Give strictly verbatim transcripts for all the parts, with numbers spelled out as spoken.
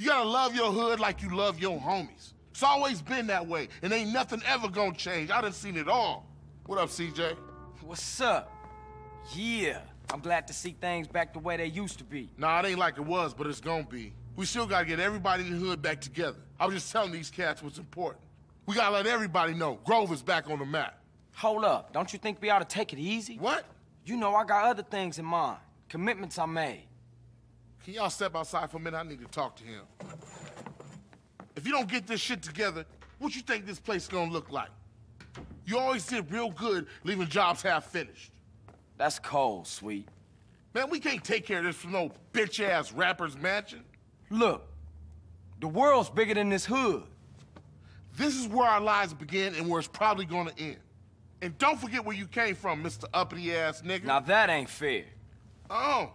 You gotta love your hood like you love your homies. It's always been that way, and ain't nothing ever gonna change. I done seen it all. What up, C J? What's up? Yeah, I'm glad to see things back the way they used to be. Nah, it ain't like it was, but it's gonna be. We still gotta get everybody in the hood back together. I was just telling these cats what's important. We gotta let everybody know Grove is back on the map. Hold up, don't you think we ought to take it easy? What? You know I got other things in mind, commitments I made. Can y'all step outside for a minute? I need to talk to him. If you don't get this shit together, what you think this place is gonna look like? You always did real good leaving jobs half finished. That's cold, sweet. Man, we can't take care of this from no bitch-ass rapper's mansion. Look, the world's bigger than this hood. This is where our lives begin and where it's probably gonna end. And don't forget where you came from, Mister Uppity-ass nigga. Now that ain't fair. Oh.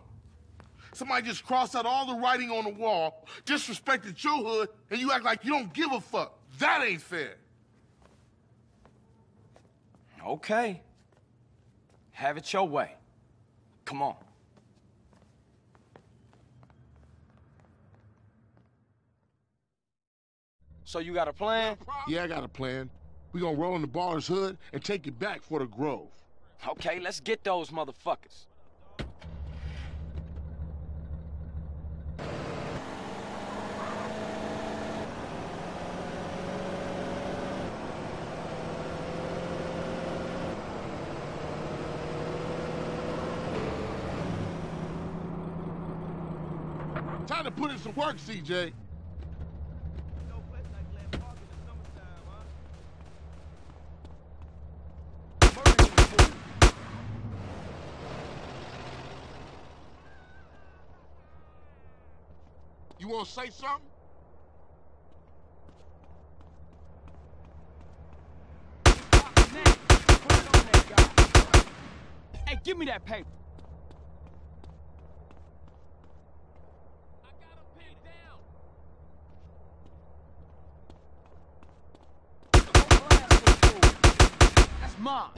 Somebody just crossed out all the writing on the wall, disrespected your hood, and you act like you don't give a fuck. That ain't fair. Okay. Have it your way. Come on. So you got a plan? Yeah, I got a plan. We gonna roll in the Ballers' hood and take it back for the Grove. Okay, let's get those motherfuckers. Time to put in some work, C J. You want to say something? Hey, give me that paper. Mom.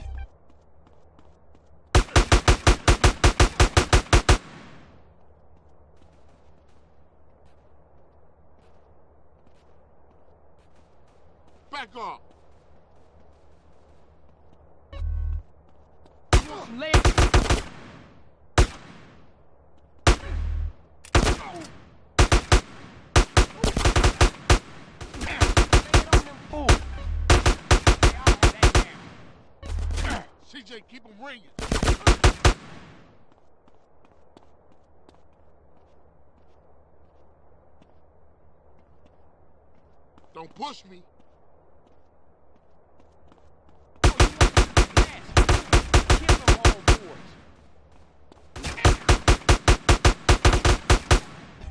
Back off. C J, keep them ringing. Don't push me. Oh, you want to do the gas. Kill them all boys.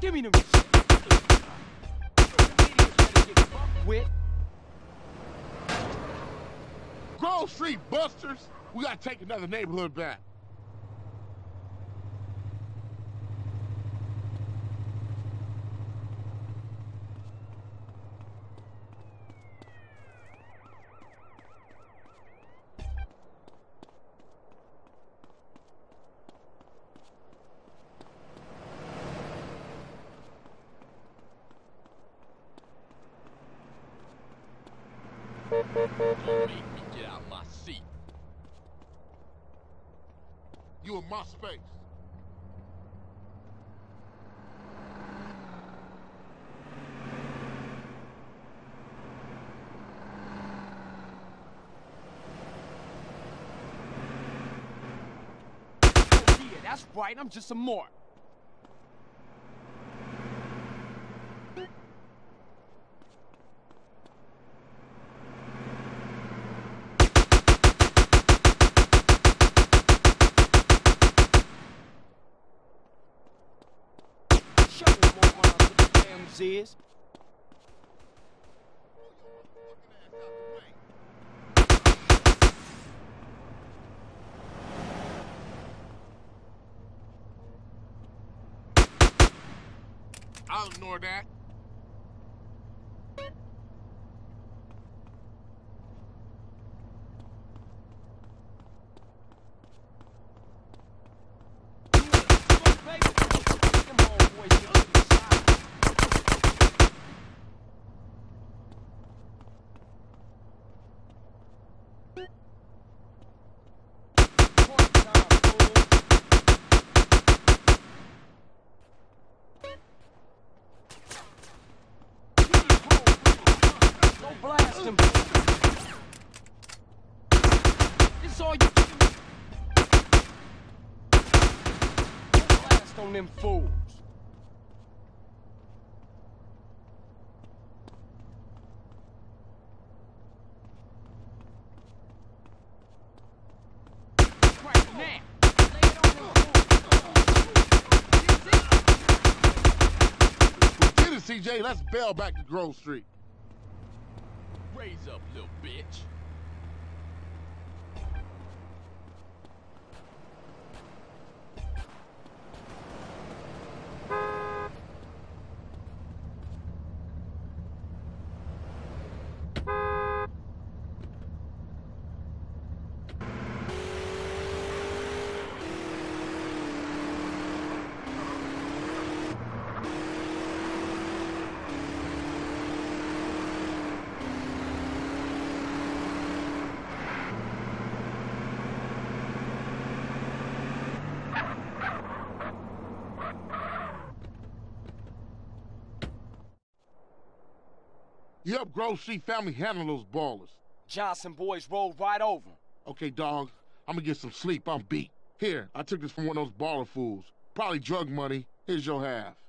Give me them shit. These idiots better get fucked with. Grove Street Busters. We gotta take another neighborhood back. You made me get out of my seat. You in my space. Oh, yeah, that's right. I'm just some more. Show me more miles than the damns is. I'll ignore that. against him. This is all you do. Blast on them fools. C J, let's bail back to Grove Street. Raise up, little bitch. You help Grove Street family handle those ballers. Johnson boys rolled right over them. Okay, dog. I'm gonna get some sleep. I'm beat. Here, I took this from one of those baller fools. Probably drug money. Here's your half.